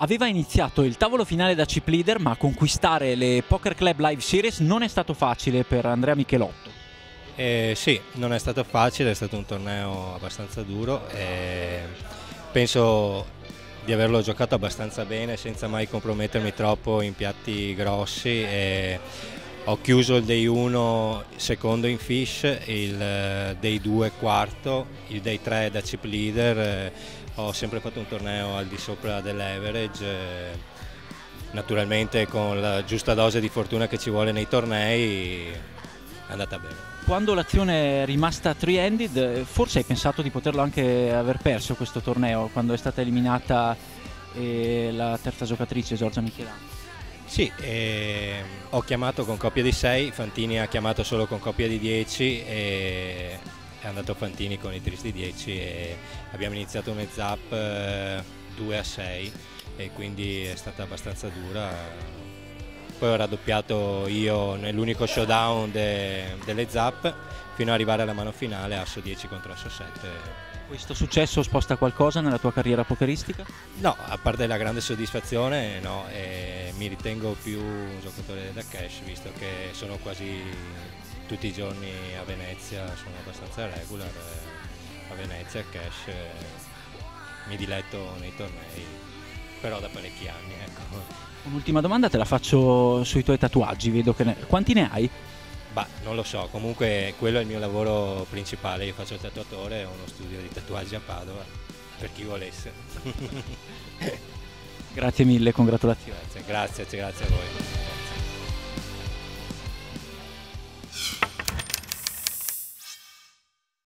Aveva iniziato il tavolo finale da chip leader, ma conquistare le Poker Club Live Series non è stato facile per Andrea Michelotto. Sì, non è stato facile, è stato un torneo abbastanza duro e penso di averlo giocato abbastanza bene senza mai compromettermi troppo in piatti grossi. E ho chiuso il day 1 secondo in fish, il day 2 quarto, il day 3 da chip leader. Ho sempre fatto un torneo al di sopra dell'average, naturalmente con la giusta dose di fortuna che ci vuole nei tornei è andata bene. Quando l'azione è rimasta three-handed forse hai pensato di poterlo anche aver perso questo torneo, quando è stata eliminata la terza giocatrice Giorgia Michelangelo? Sì, ho chiamato con coppia di 6, Fantini ha chiamato solo con coppia di 10 e è andato Fantini con i tristi 10 e abbiamo iniziato un heads up 2-6 e quindi è stata abbastanza dura. Poi ho raddoppiato io nell'unico showdown delle zap fino ad arrivare alla mano finale, asso 10 contro asso 7. Questo successo sposta qualcosa nella tua carriera pokeristica? No, a parte la grande soddisfazione, no, mi ritengo più un giocatore da cash, visto che sono quasi tutti i giorni a Venezia, sono abbastanza regular a Venezia, cash, mi diletto nei tornei, però da parecchi anni. Ecco. Un'ultima domanda te la faccio sui tuoi tatuaggi, vedo che quanti ne hai? Bah, non lo so, comunque quello è il mio lavoro principale, io faccio il tatuatore, ho uno studio di tatuaggi a Padova, per chi volesse. Grazie mille, congratulazioni. Grazie a voi.